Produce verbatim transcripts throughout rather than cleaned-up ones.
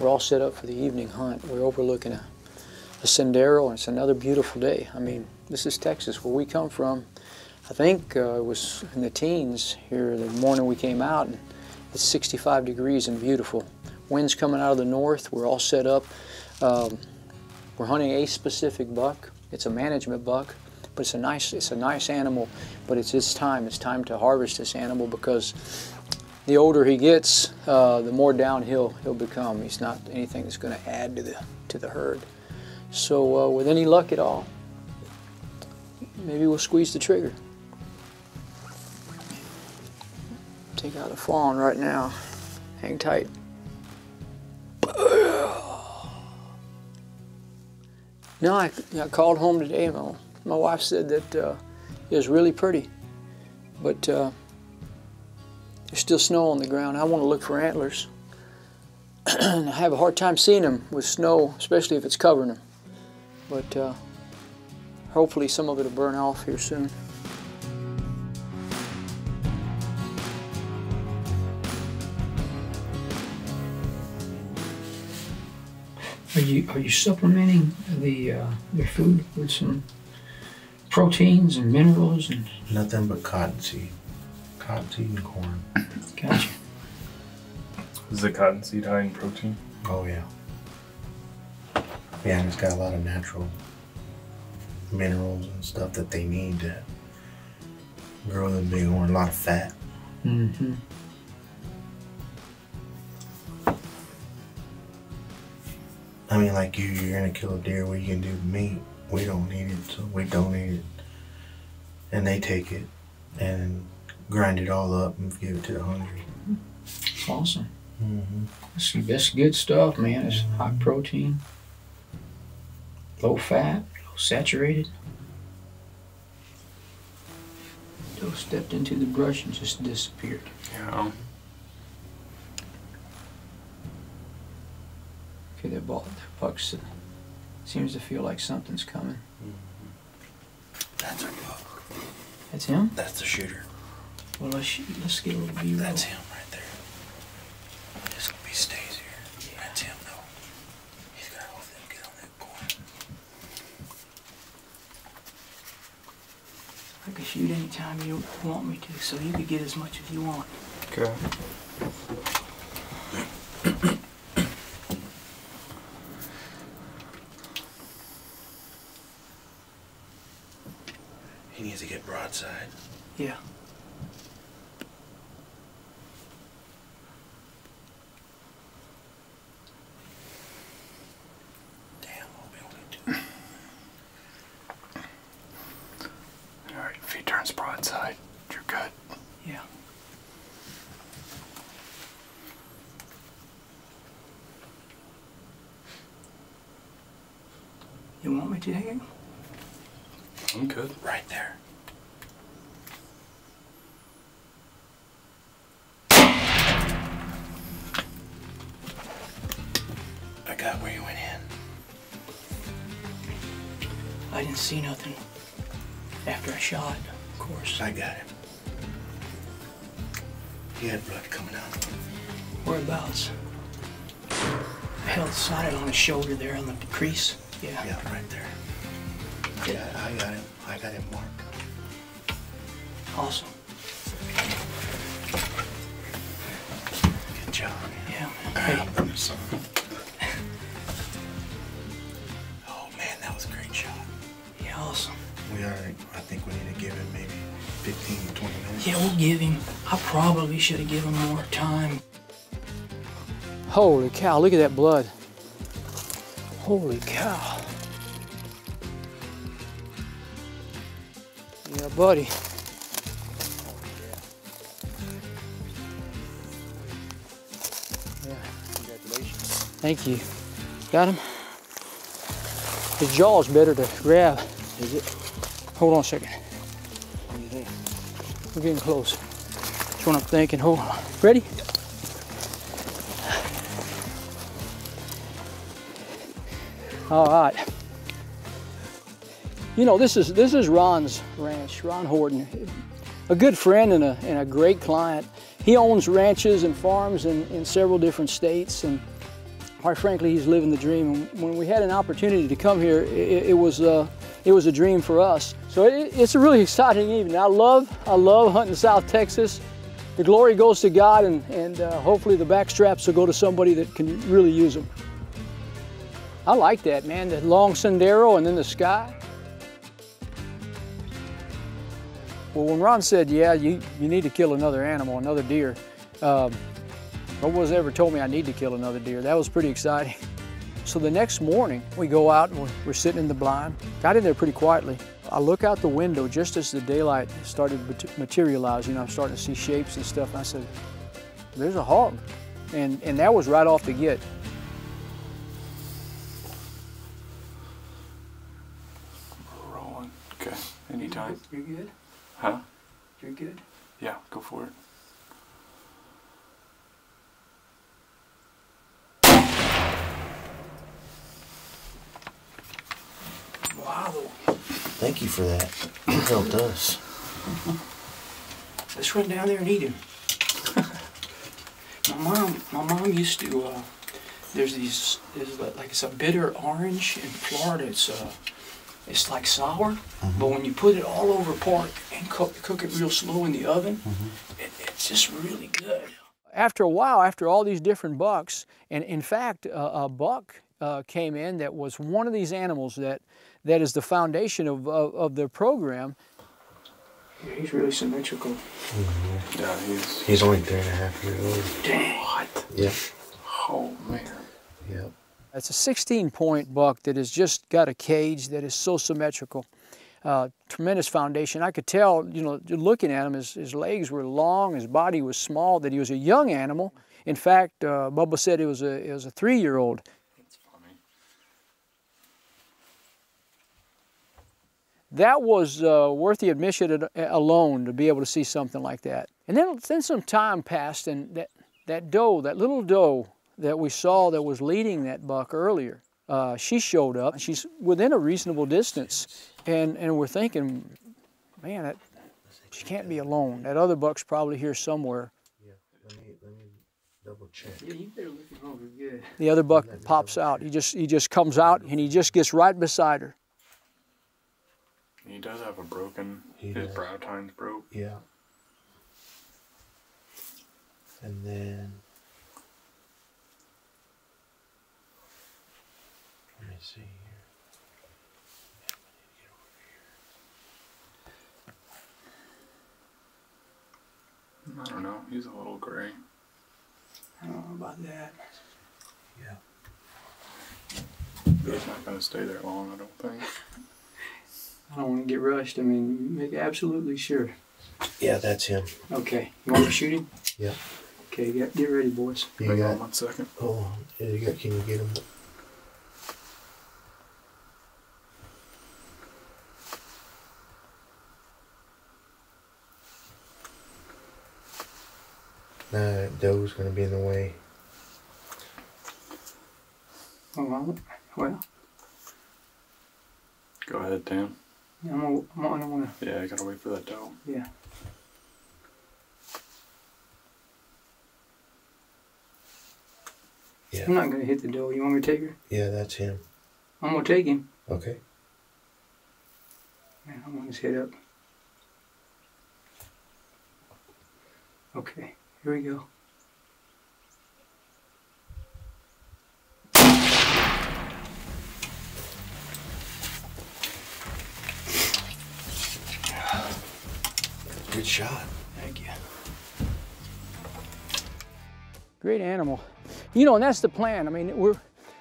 We're all set up for the evening hunt. We're overlooking a, a Sendero, and it's another beautiful day. I mean, this is Texas, where we come from. I think uh, it was in the teens here the morning we came out, and it's sixty-five degrees and beautiful. Wind's coming out of the north. We're all set up. Um, we're hunting a specific buck. It's a management buck, but it's a nice, it's a nice animal, but it's it's time. It's time to harvest this animal, because the older he gets, uh, the more downhill he'll become. He's not anything that's going to add to the, to the herd. So uh, with any luck at all, maybe we'll squeeze the trigger. Take out the fawn right now. Hang tight. No, I, I called home today, and my, my wife said that uh, it was really pretty, but uh, there's still snow on the ground. I want to look for antlers. I have a hard time seeing them with snow, especially if it's covering them. But uh, hopefully some of it will burn off here soon. Are you, are you supplementing the uh, their food with some proteins and minerals? And nothing but cottonseed. Cottonseed and corn. Gotcha. Is the cottonseed high in protein? Oh, yeah. Yeah, and it's got a lot of natural minerals and stuff that they need to grow the big horn. A lot of fat. Mm-hmm. I mean, like you, you're gonna kill a deer. What you can do with meat? We don't need it, so we donate it. And they take it and grind it all up and give it to the hungry. That's awesome. Mm-hmm. That's, that's good stuff, man. It's mm-hmm. high protein, low fat, low saturated. Doe stepped into the brush and just disappeared. Yeah. Okay, that ball, that buck uh, seems to feel like something's coming. That's our buck. That's him? That's the shooter. Well, let's, shoot, let's get a little view. That's him right there. This could be stays here. Yeah. That's him, though. He's got to hopefully get on that corner. I can shoot anytime you want me to, so you can get as much as you want. Okay. He needs to get broadside. Yeah. Damn, I'll be able to do it. Alright, if he turns broadside, you're good. Yeah. You want me to hang him? I'm good. Right there. I got where you went in. I didn't see nothing after I shot, of course. I got him. He had blood coming out. Whereabouts? I held sighted on his shoulder there on the crease. Yeah. Yeah, right there. Yeah, I got him. I got him marked. Awesome. Good job. Man. Yeah, man. Hey. I'm sorry. Oh, man, that was a great shot. Yeah, awesome. We are, I think we need to give him maybe fifteen, twenty minutes. Yeah, we'll give him. I probably should have given him more time. Holy cow, look at that blood. Holy cow. Yeah, buddy. Yeah. Congratulations. Thank you. Got him? His jaw's better to grab. Is it? Hold on a second. What do you think? We're getting close. That's what I'm thinking. Hold on. Ready? Yep. All right. You know, this is this is Ron's ranch, Ron Horton, a good friend and a, and a great client. He owns ranches and farms in, in several different states, and Quite frankly, he's living the dream. And when we had an opportunity to come here, it, it was uh, it was a dream for us. So it, it's a really exciting evening. I love I love hunting South Texas. The glory goes to God, and and uh, hopefully the back straps will go to somebody that can really use them. I like that, man. The long sendero and then the sky. Well, when Ron said, yeah, you, you need to kill another animal, another deer, um, no one's ever told me I need to kill another deer. That was pretty exciting. So the next morning, we go out and we're, we're sitting in the blind. Got in there pretty quietly. I look out the window just as the daylight started to materialize. You know, I'm starting to see shapes and stuff. And I said, there's a hog. And, and that was right off the get. We're rolling. Okay, anytime. You're good? Huh? You're good? Yeah, go for it. Wow. Thank you for that. It helped us. Mm-hmm. Let's run down there and eat him. my mom, my mom used to, uh, there's these, there's like it's a bitter orange in Florida. It's uh, It's like sour, mm-hmm. but when you put it all over pork and cook, cook it real slow in the oven, mm-hmm. it, it's just really good. After a while, after all these different bucks, and in fact, uh, a buck uh, came in that was one of these animals that, that is the foundation of, of, of their program. Yeah, he's really symmetrical. Mm-hmm. Yeah, he's... He's only three and a half years old. Dang. What? Yep. Oh, man. Yep. It's a sixteen point buck that has just got a cage that is so symmetrical. Uh, tremendous foundation. I could tell, you know, looking at him, his, his legs were long, his body was small, that he was a young animal. In fact, uh, Bubba said it was a, it was a three-year-old. That's funny. That was uh, worth the admission alone to be able to see something like that. And then, then some time passed, and that, that doe, that little doe, that we saw that was leading that buck earlier. Uh, she showed up, and she's within a reasonable distance, and, and we're thinking, man, that, she can't be alone. That other buck's probably here somewhere. Yeah, let me, let me double check. Yeah, you better look at home, you're good. The other buck pops out. He just, he just comes out, and he just gets right beside her. He does have a broken, he his does. Brow tine's broke. Yeah. And then... Let's see here. Yeah, we need to get over here. I don't know. He's a little gray. I don't know about that. Yeah. But he's not going to stay there long, I don't think. I don't want to get rushed. I mean, make absolutely sure. Yeah, that's him. Okay. You want to shoot him? Yeah. Okay, get, get ready, boys. You got one second. Oh, you got, can you get him? Nah, that doe's gonna be in the way. Well, well. Go ahead, Dan. Yeah, I'm gonna, I'm gonna, I'm gonna. Yeah, I gotta wait for that doe. Yeah. Yeah. I'm not gonna hit the doe. You want me to take her? Yeah, that's him. I'm gonna take him. Okay. Yeah, I'm gonna just hit up. Okay. Here we go. Good shot. Thank you. Great animal. You know, and that's the plan. I mean, we're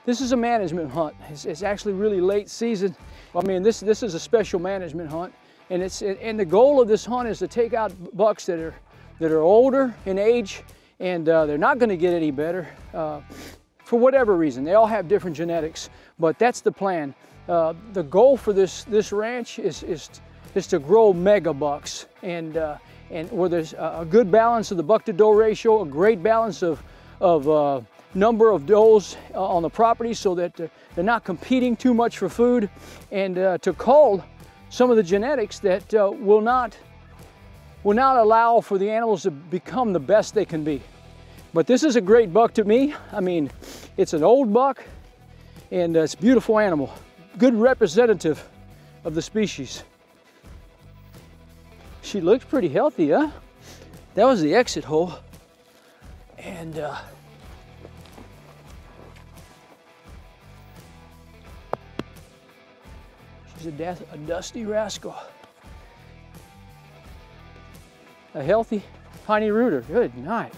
this is a management hunt. It's, it's actually really late season. I mean, this this is a special management hunt, and it's and the goal of this hunt is to take out bucks that are. that are older in age, and uh, they're not gonna get any better uh, for whatever reason. They all have different genetics, but that's the plan. Uh, the goal for this this ranch is, is, is to grow mega bucks, and, uh, and where there's a good balance of the buck to doe ratio, a great balance of, of uh, number of does uh, on the property so that uh, they're not competing too much for food, and uh, to cull some of the genetics that uh, will not will not allow for the animals to become the best they can be. But this is a great buck to me. I mean, it's an old buck, and it's a beautiful animal. Good representative of the species. She looks pretty healthy, huh? That was the exit hole. And uh, she's a, a dusty rascal. A healthy piney rooter, good night.